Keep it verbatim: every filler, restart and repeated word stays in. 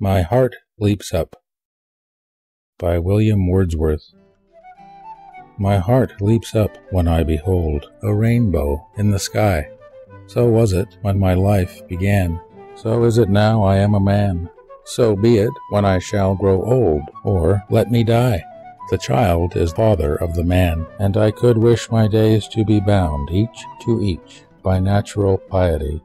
My Heart Leaps Up by William Wordsworth. My heart leaps up when I behold a rainbow in the sky. So was it when my life began. So is it now I am a man. So be it when I shall grow old, or let me die. The child is father of the man, and I could wish my days to be bound each to each by natural piety.